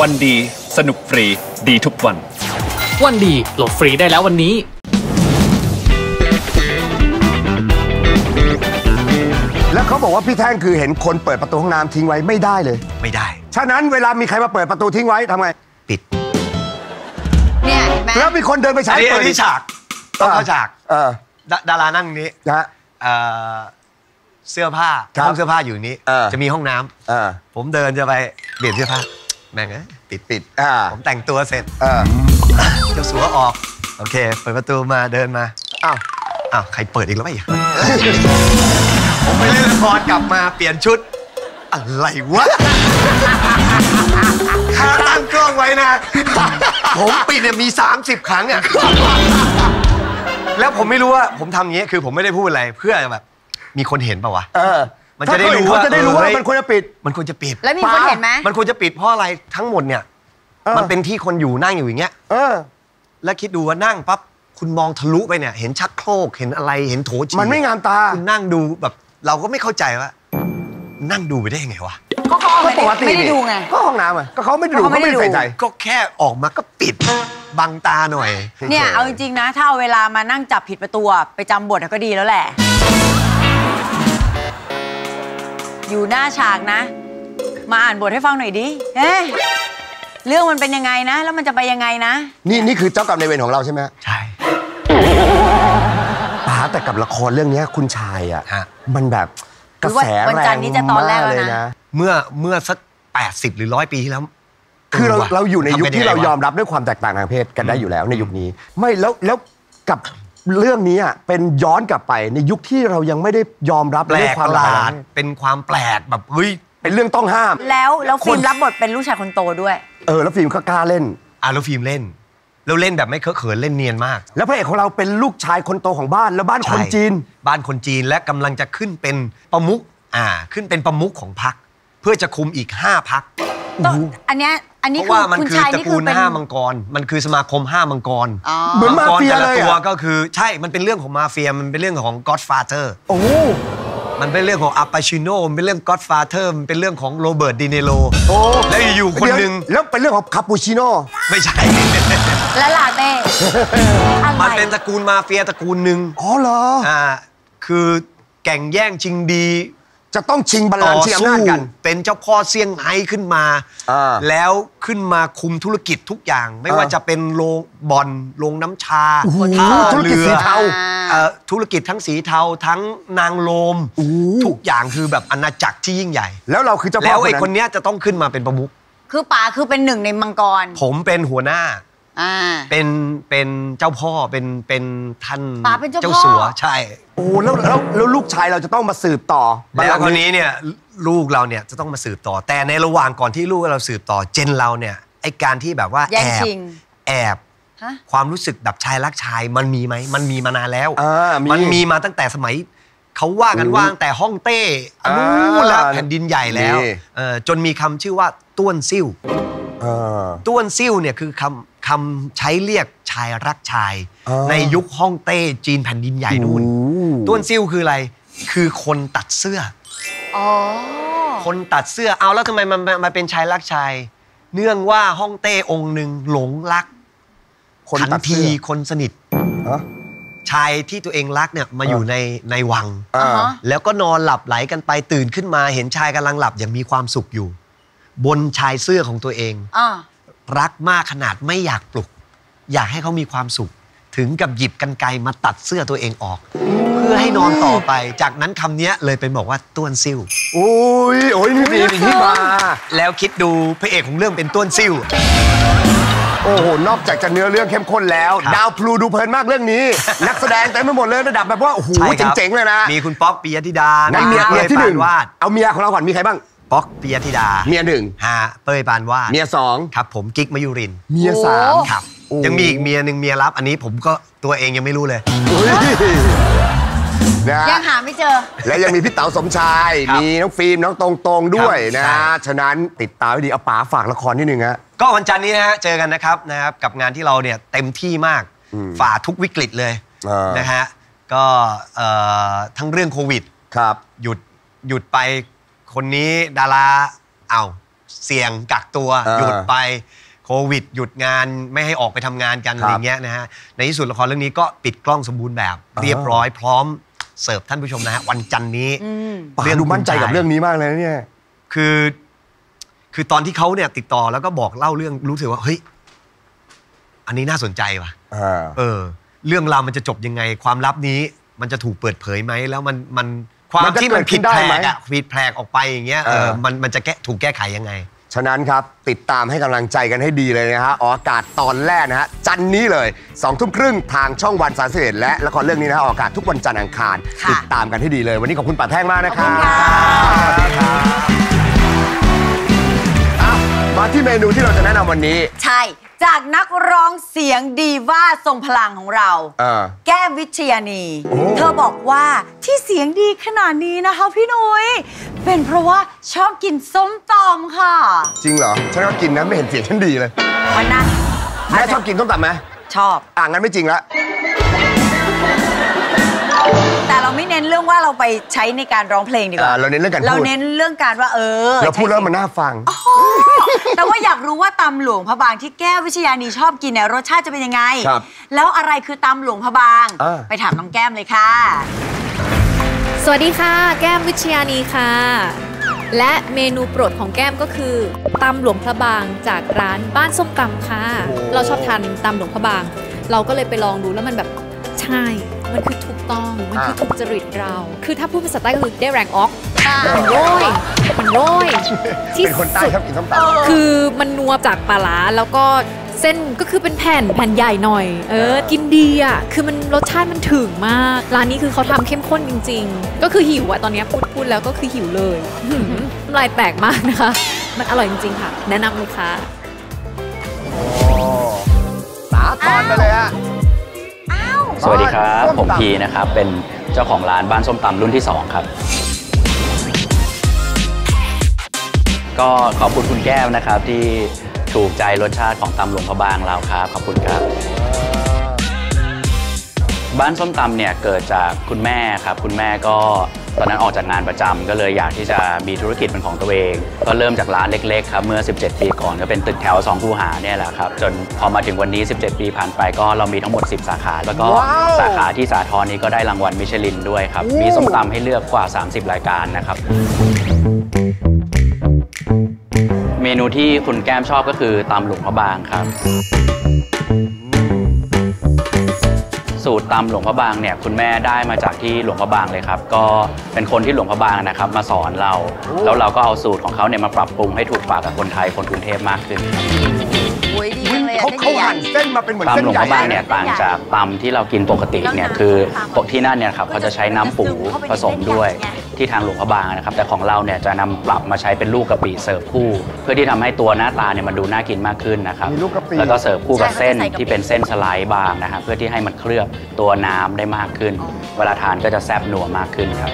วันดีสนุกฟรีดีทุกวันวันดีโหลดฟรีได้แล้ววันนี้แล้วเขาบอกว่าพี่แท่งคือเห็นคนเปิดประตูห้องน้ำทิ้งไว้ไม่ได้เลยไม่ได้ฉะนั้นเวลามีใครมาเปิดประตูทิ้งไว้ทำไงปิดเนี่ยแล้วมีคนเดินไปใช้เปิดที่ฉากต้องเข้าฉากดารานั่งนี้นะเสื้อผ้าห้องเสื้อผ้าอยู่นี้จะมีห้องน้ำผมเดินจะไปเปลี่ยนเสื้อผ้าแม่งนะปิดผมแต่งตัวเสร็จเจ้าสัวออกโอเคเปิดประตูมาเดินมาอ้าวใครเปิดอีกแล้วไม่ผมไปเล่นละครกลับมาเปลี่ยนชุดอะไรวะข้าตั้งกล้องไว้นะผมปิดเนี่ยมี30ครั้งอ่ะแล้วผมไม่รู้ว่าผมทำอย่างนี้คือผมไม่ได้พูดอะไรเพื่อแบบมีคนเห็นป่าววะมันจะได้รู้ว่ามันควรจะปิดแล้วมีคนเห็นไหมมันควรจะปิดเพราะอะไรทั้งหมดเนี่ยมันเป็นที่คนอยู่นั่งอยู่อย่างเงี้ยแล้วคิดดูว่านั่งปั๊บคุณมองทะลุไปเนี่ยเห็นชักโครกเห็นอะไรเห็นโถฉี่มันไม่งามตาคุณนั่งดูแบบเราก็ไม่เข้าใจว่านั่งดูไปได้ยังไงวะก็ปกติไม่ได้ดูไงก็ห้องน้ำอ่ะก็เขาไม่ดูเขาไม่ได้ใส่ใจก็แค่ออกมาก็ปิดบังตาหน่อยเนี่ยเอาจริงๆนะถ้าเอาเวลามานั่งจับผิดประตูไปจำบทก็ดีแล้วแหละอยู่หน้าฉากนะมาอ่านบทให้ฟังหน่อยดิเรื่องมันเป็นยังไงนะแล้วมันจะไปยังไงนะนี่คือเจ้ากรรมนายเวรของเราใช่ไหมใช่ป๋าแต่กับละครเรื่องนี้คุณชายอ่ะมันแบบกระแสแรงมากเลยนะเมื่อสัก80หรือ100ปีที่แล้วคือเราอยู่ในยุคที่เรายอมรับเรื่องความแตกต่างทางเพศกันได้อยู่แล้วในยุคนี้ไม่แล้วกับเรื่องนี้เป็นย้อนกลับไปในยุคที่เรายังไม่ได้ยอมรับเรื่องความหลากหลายเป็นความแปลกแบบเฮ้ยเป็นเรื่องต้องห้ามแล้วฟิล์มรับบทเป็นลูกชายคนโตด้วยแล้วฟิล์มก็กล้าเล่นแล้วฟิล์มเล่นแล้วเล่นแบบไม่เคอะเขินเล่นเนียนมากแล้วพระเอกของเราเป็นลูกชายคนโตของบ้านแล้วบ้านคนจีนและกำลังจะขึ้นเป็นประมุขขึ้นเป็นประมุขของพรรคเพื่อจะคุมอีก5พรรคอันนี้เพราะว่ามันคือตระกูล5มังกรมันคือสมาคม5มังกรมังกรแต่ละตัวก็คือใช่มันเป็นเรื่องของมาเฟียมันเป็นเรื่องของก็อดฟาเธอร์มันเป็นเรื่องของอัปปาชิโน่เป็นเรื่องก็อดฟาเธอร์เป็นเรื่องของโรเบิร์ตดิเนโรแล้วอยู่คนหนึ่งแล้วเป็นเรื่องของคาปูชิโน่ไม่ใช่และลาเต้มันเป็นตระกูลมาเฟียตระกูลหนึ่งเหรอคือแข่งแย่งชิงดีจะต้องชิงบัลลังก์ชิงอำนาจกันเป็นเจ้าพ่อเซี่ยงไฮ้ขึ้นมาแล้วขึ้นมาคุมธุรกิจทุกอย่างไม่ว่าจะเป็นโรงบ่อนโรงน้ำชาธุรกิจสีเทาธุรกิจทั้งสีเทาทั้งนางโลมทุกอย่างคือแบบอาณาจักรที่ยิ่งใหญ่แล้วเราคือเจ้าพ่อแล้วไอ้คนนี้จะต้องขึ้นมาเป็นประมุขคือป๋าคือเป็นหนึ่งในมังกรผมเป็นหัวหน้าเป็นเจ้าพ่อเป็นท่านเจ้าสัวใช่แล้วลูกชายเราจะต้องมาสืบต่อแล้วคนนี้เนี่ยลูกเราเนี่ยจะต้องมาสืบต่อแต่ในระหว่างก่อนที่ลูกเราสืบต่อเจนเราเนี่ยไอการที่แบบว่าแอบความรู้สึกแบบชายรักชายมันมีไหมมันมีมานานแล้วมันมีมาตั้งแต่สมัยเขาว่ากันว่าตั้งแต่ฮ่องเต้นู่นแล้วแผ่นดินใหญ่แล้วจนมีคำชื่อว่าต้วนซิ่วต้วนซิ่วเนี่ยคือคำใช้เรียกชายรักชายในยุคฮ่องเต้จีนแผ่นดินใหญ่นู่นต้วนซิ่วคืออะไรคือคนตัดเสื้อคนตัดเสื้อเอาแล้วทำไมมันเป็นชายรักชายเนื่องว่าฮ่องเต้องค์หนึ่งหลงรักทันทีคนสนิทชายที่ตัวเองรักเนี่ยมาอยู่ในวังแล้วก็นอนหลับไหลกันไปตื่นขึ้นมาเห็นชายกำลังหลับอย่างมีความสุขอยู่บนชายเสื้อของตัวเองรักมากขนาดไม่อยากปลุกอยากให้เขามีความสุขถึงกับหยิบกรรไกรมาตัดเสื้อตัวเองออกเพื่อให้นอนต่อไปจากนั้นคำนี้เลยเป็นบอกว่าต้วนซิ่วโอ้ยมีที่มาแล้วคิดดูพระเอกของเรื่องเป็นต้วนซิ่วโอ้โหนอกจากจะเนื้อเรื่องเข้มข้นแล้วดาวพลูดูเพลินมากเรื่องนี้นักแสดงเต็มไปหมดเลยระดับแบบว่าโอ้โหเจ๋งๆเลยนะมีคุณป๊อกปิยธิดาเมียที่หนึ่งเอาเมียของเราก่อนมีใครบ้างป๊อกปิยธิดาเมียหนึ่งเป้ยปานวาดเมียสองครับผมกิ๊กมยุรินเมียสามครับยังมีอีกเมียหนึ่งเมียลับอันนี้ผมก็ตัวเองยังไม่รู้เลยยังหาไม่เจอและยังมีพี่เต๋าสมชายมีน้องฟิล์มน้องตรงด้วยนะฉะนั้นติดตามให้ดีเอาป๋าฝากละครนิดนึงฮะก็วันจันทร์นี้นะฮะเจอกันนะครับกับงานที่เราเนี่ยเต็มที่มากฝ่าทุกวิกฤตเลยนะฮะก็ทั้งเรื่องโควิดหยุดไปคนนี้ดารา เสี่ยงกักตัวหยุดไปโควิดหยุดงานไม่ให้ออกไปทำงานกันอะไรเงี้ยนะฮะในที่สุดละครเรื่องนี้ก็ปิดกล้องสมบูรณ์แบบเรียบร้อยพร้อมเสิร์ฟท่านผู้ชมนะฮะวันจันทร์นี้เรื่องดูมั่นใจกับเรื่องนี้มากเลยนะเนี่ยคือตอนที่เขาเนี่ยติดต่อแล้วก็บอกเล่าเรื่องรู้สึกว่าเฮ้ยอันนี้น่าสนใจว่ะเรื่องราวมันจะจบยังไงความลับนี้มันจะถูกเปิดเผยไหมแล้วมันความที่มันผิดแผกอ่ะผิดแผกออกไปอย่างเงี้ยมันจะถูกแก้ไขยังไงฉะนั้นครับติดตามให้กำลังใจกันให้ดีเลยนะฮะออกอากาศตอนแรกนะฮะจันนี้เลย20 ทุ่มครึ่งทางช่องวัน31และละครเรื่องนี้นะฮะออกอากาศทุกวันจันทร์อังคารติดตามกันให้ดีเลยวันนี้ขอบคุณป๋าแท่งมากนะครับมาที่เมนูที่เราจะแนะนำวันนี้ใช่จากนักร้องเสียงดีว่าทรงพลังของเราแก้มวิชญานีเธอบอกว่าที่เสียงดีขนาดนี้นะคะพี่นุ้ยเป็นเพราะว่าชอบกินส้มตำค่ะจริงเหรอฉันก็กินนะไม่เห็นเสียงฉันดีเลยวันนั้นแม่ชอบกินส้มตำไหมชอบงั้นไม่จริงละแต่เราไม่เน้นเรื่องว่าเราไปใช้ในการร้องเพลงดีกว่าเราเน้นเรื่องการพูดเราเน้นเรื่องการว่าเราพูดแล้วมันน่าฟังแต่ว่าอยากรู้ว่าตำหลวงพระบางที่แก้ววิชญานีชอบกินเนี่ยรสชาติจะเป็นยังไงแล้วอะไรคือตำหลวงพระบางไปถามน้องแก้มเลยค่ะสวัสดีค่ะแก้มวิชญานีค่ะและเมนูโปรดของแก้มก็คือตำหลวงพระบางจากร้านบ้านส้มตำค่ะเราชอบทานตำหลวงพระบางเราก็เลยไปลองดูแล้วมันแบบใช่มันคือถูกต้องมันคือถูกจริตเราคือถ้าพูดภาษาใต้ก็คือได้แรงออกมันโรยที่สุดคือมันนัวจากปลาร้าแล้วก็เส้นก็คือเป็นแผ่นใหญ่หน่อยกินดีอ่ะคือมันรสชาติมันถึงมากร้านนี้คือเขาทำเข้มข้นจริงๆก็คือหิวอะตอนนี้พูดแล้วก็คือหิวเลยลายแตกมากนะคะมันอร่อยจริงๆค่ะแนะนำเลยค่ะสาธรไปเลยอะสวัสดีครับผมพีนะครับเป็นเจ้าของร้านบ้านส้มตำรุ่นที่2ครับก็ขอบคุณคุณแก้วนะครับที่ถูกใจรสชาติของตำหลวงพระบางเราครับขอบคุณครับบ้านส้มตำเนี่ยเกิดจากคุณแม่ครับคุณแม่ก็ตอนนั้นออกจากงานประจำก็เลยอยากที่จะมีธุรกิจเป็นของตัวเองก็เริ่มจากร้านเล็กๆครับเมื่อ17ปีก่อนก็เป็นตึกแถว2 คูหาเนี่ยแหละครับจนพอมาถึงวันนี้17ปีผ่านไปก็เรามีทั้งหมด10สาขาแล้วก็สาขาที่สาธรนี้ก็ได้รางวัลมิชลินด้วยครับมีส้มตำให้เลือกกว่า30รายการนะครับเมนูที่คุณแก้มชอบก็คือตำหลวงพระบางครับสูตรตำหลวงพระบางเนี่ยคุณแม่ได้มาจากที่หลวงพระบางเลยครับก็เป็นคนที่หลวงพระบางนะครับมาสอนเราแล้วเราก็เอาสูตรของเขาเนี่ยมาปรับปรุงให้ถูกปากกับคนไทยคนกรุงเทพมากขึ้นเขาหั่นเส้นมาเป็นเหมือนเส้นใหญ่ตำหลวงพระบางเนี่ยต่างจากตำที่เรากินปกติเนี่ยคือปกที่นั่นเนี่ยครับเขาจะใช้น้ำปูผสมด้วยที่ทางหลวงพระบางนะครับแต่ของเราเนี่ยจะนำปรับมาใช้เป็นลูกกะปิเสิร์ฟคู่เพื่อที่ทำให้ตัวหน้าตาเนี่ยมันดูน่ากินมากขึ้นนะครับแล้วก็เสิร์ฟคู่กับเส้นที่เป็นเส้นสไลด์บางนะครับเพื่อที่ให้มันเคลือบตัวน้ำได้มากขึ้นเวลาทานก็จะแซ่บหนัวมากขึ้นครับ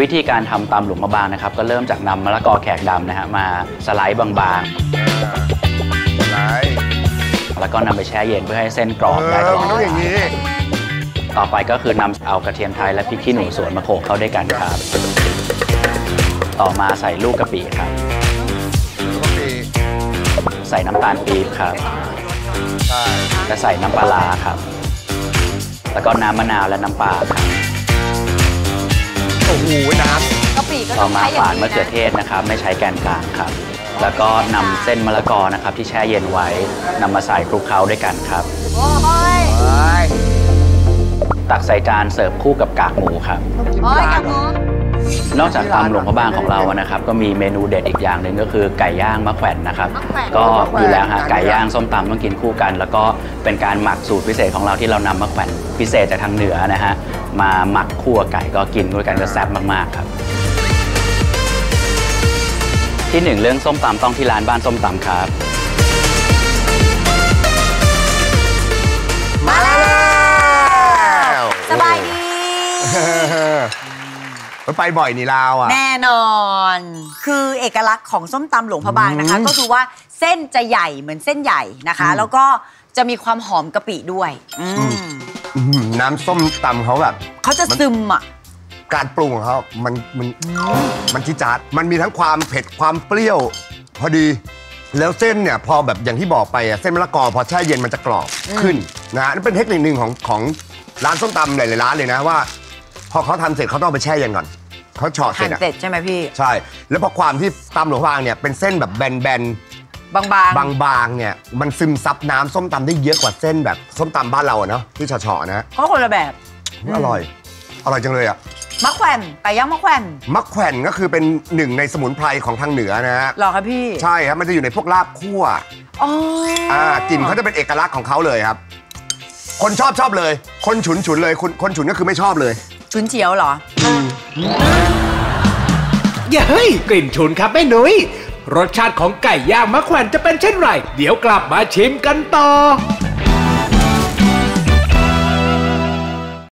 วิธีการทำตำหลวงพระบางนะครับก็เริ่มจากนำมะละกอแขกดำนะฮะมาสไลด์บางๆแล้วก็นำไปแช่เย็นเพื่อให้เส้นกรอบได้กรอบต่อไปก็คือนำเอากระเทียมไทยและพริกขี้หนูสวนมาโขลกเข้าด้วยกันครับต่อมาใส่ลูกกะปิครับใส่น้ำตาลปี๊บครับและใส่น้ำปลาร้าครับแล้วก็น้ำมะนาวและน้ำปลาครับโอ้โหน้ำกะปิก็ต้องใช้อย่างนี้นะ ต่อมาฝานมะเขือเทศนะครับไม่ใช้แกนกลางครับแล้วก็นำเส้นมะละกอนะครับที่แช่เย็นไว้นำมาใส่คลุกเคล้าด้วยกันครับตักใส่จานเสิร์ฟคู่กับกากหมูครับนอกจากตำหลวงพระบางของเรานะครับก็มีเมนูเด็ดอีกอย่างหนึ่งก็คือไก่ย่างมะแขวนนะครับก็อยู่แล้วฮะไก่ย่างส้มตำต้องกินคู่กันแล้วก็เป็นการหมักสูตรพิเศษของเราที่เรานำมะแขวนพิเศษจากทางเหนือนะฮะมาหมักคั่วไก่ก็กินด้วยกันก็แซ่บมากๆครับที่1เรื่องส้มตำต้องที่ร้านบ้านส้มตำครับมาแล้วสบายดีไปบ่อยนี่ลาวอ่ะแน่นอนคือเอกลักษณ์ของส้มตำหลวงพระบางนะคะก็คือว่าเส้นจะใหญ่เหมือนเส้นใหญ่นะคะแล้วก็จะมีความหอมกะปิด้วยน้ำส้มตำเขาแบบเขาจะซึมอ่ะ การปรุงของเขามันจี๊ดจ๊าดมันมีทั้งความเผ็ดความเปรี้ยวพอดีแล้วเส้นเนี่ยพอแบบอย่างที่บอกไปเส้นมะละกอพอแช่เย็นมันจะกรอบขึ้นนะนั่นเป็นเทคนิคหนึ่งของร้านส้มตำหลายๆร้านเลยนะว่าพอเขาทำเสร็จเขาต้องไปแช่เย็นก่อนเขาเฉาะเสร็จอ่ะเสร็จใช่ไหมพี่ใช่แล้วพอความที่ตำหลวงพระบางเนี่ยเป็นเส้นแบบแบนๆบางๆเนี่ยมันซึมซับน้ำส้มตำได้เยอะกว่าเส้นแบบส้มตำบ้านเราเนาะที่เฉาะๆนะเพราะคนละแบบอร่อยจังเลยอ่ะมะแขวนไก่ย่างมะแขวนก็คือเป็นหนึ่งในสมุนไพรของทางเหนือนะฮะหรอครับพี่ใช่ครับมันจะอยู่ในพวกลาบคั่วกลิ่นเขาจะเป็นเอกลักษณ์ของเขาเลยครับคนชอบเลยคนฉุนเลยคนฉุนก็คือไม่ชอบเลยฉุนเฉียวเหรออย่าเฮ้ยกลิ่นฉุนครับแม่หนุ่ยรสชาติของไก่ย่างมะแขวนจะเป็นเช่นไรเดี๋ยวกลับมาชิมกันต่อ